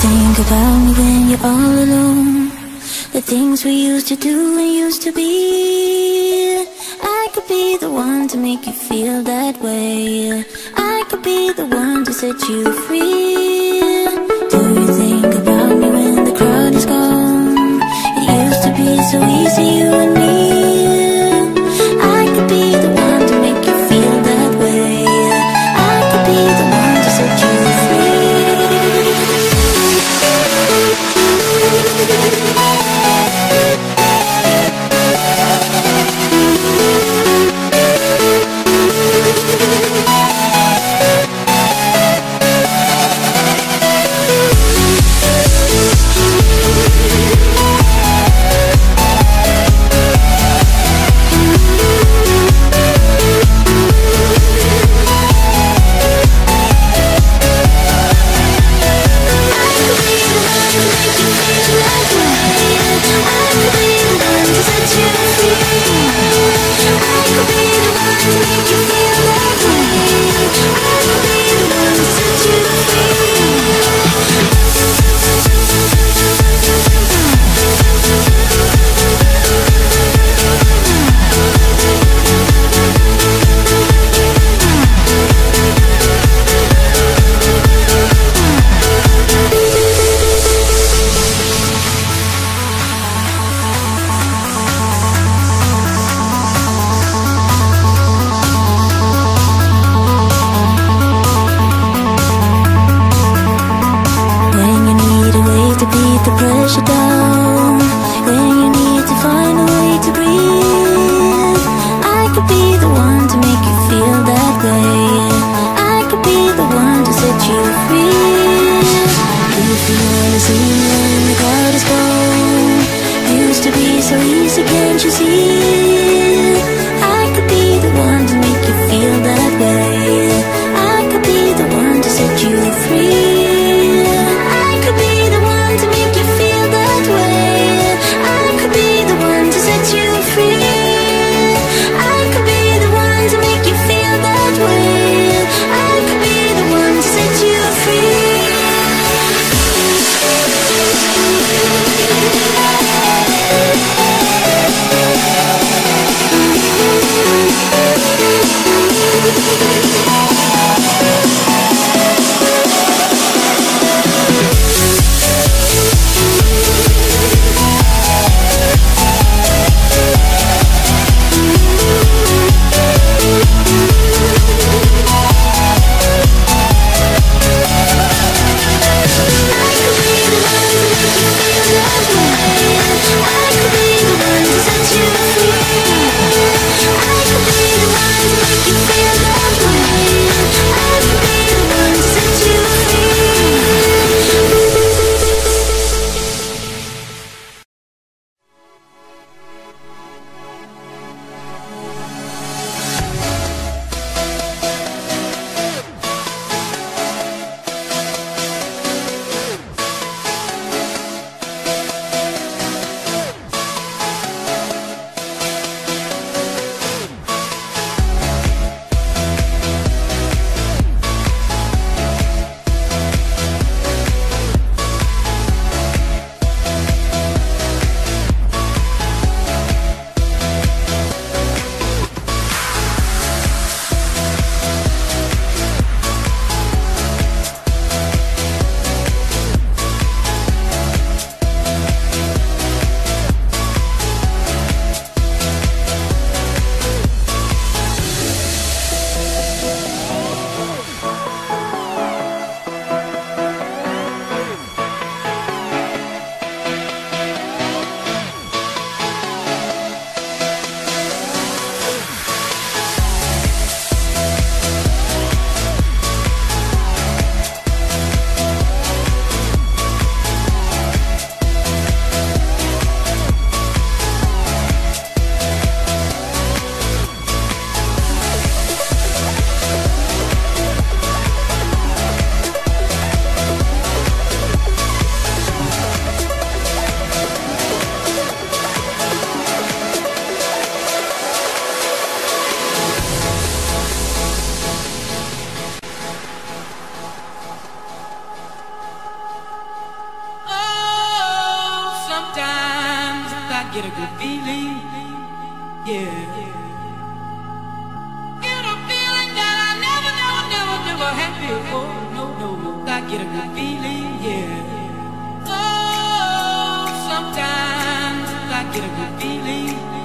think about me when you're all alone. The things we used to do and used to be. I could be the one to make you feel that way. I could be the one to set you free. Do you think about me when the crowd is gone? It used to be so easy, you and me. I could be the one to make you feel that way. I could be the one to set you free. Yeah. Get a feeling that I never, never, never, never had before. No, no, no, I get a good feeling, yeah. Oh, sometimes I get a good feeling.